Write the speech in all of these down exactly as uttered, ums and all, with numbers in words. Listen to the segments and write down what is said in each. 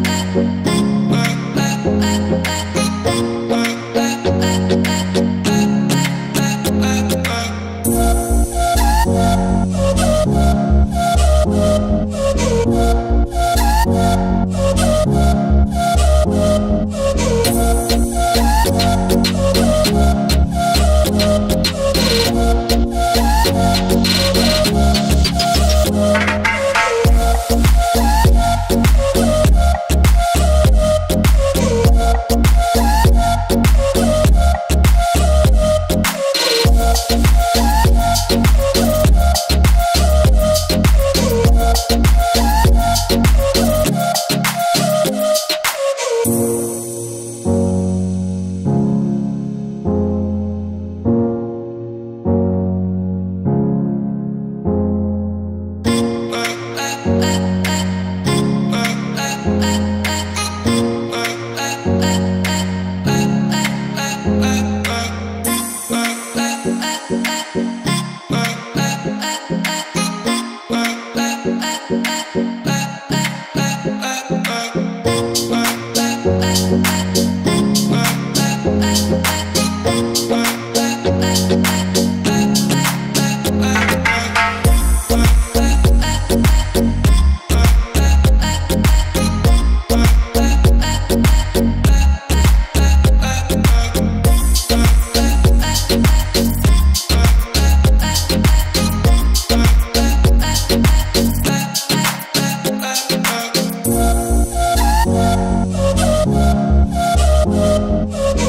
Call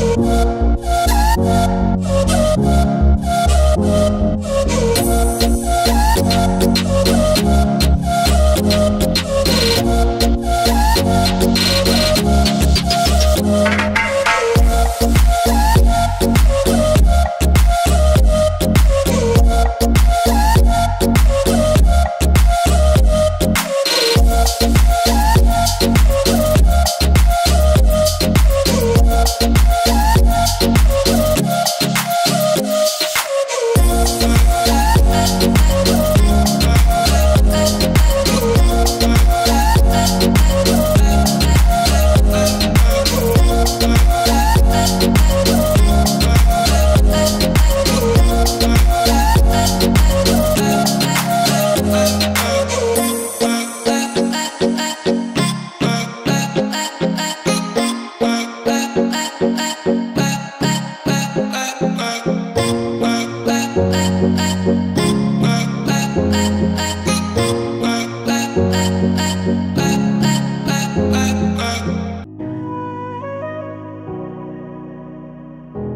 me up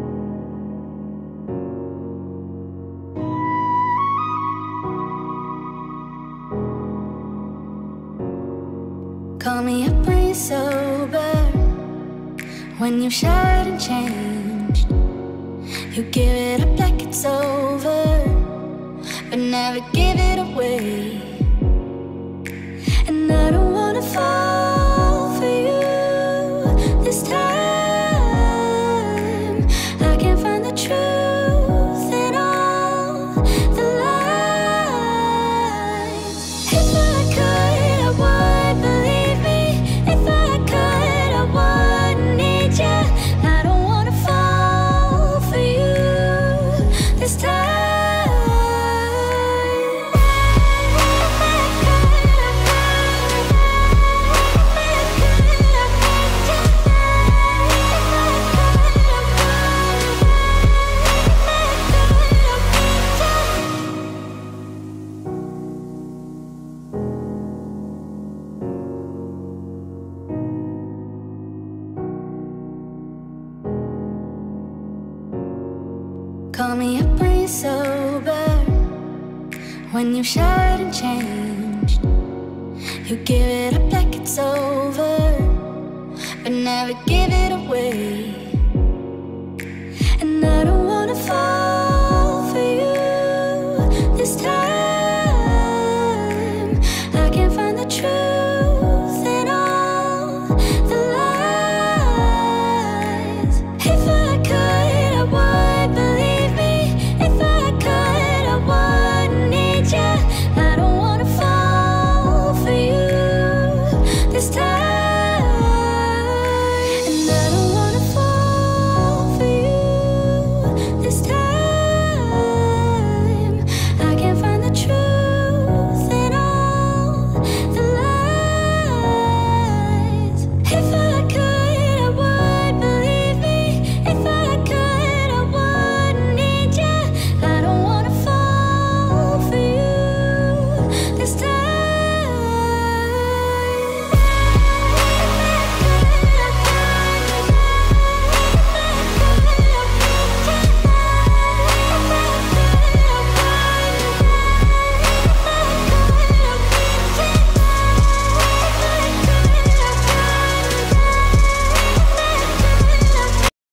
when you're sober, when you've shouted and changed. You give it up like it's over, but never give it away. And I don't wanna fall for you this time. I can't find the truth in all the lies. If I could, I would, believe me. If I could, I would need you. I don't wanna fall for you this time. Call me up when you're sober, when you've shouted and changed. You give it up like it's over,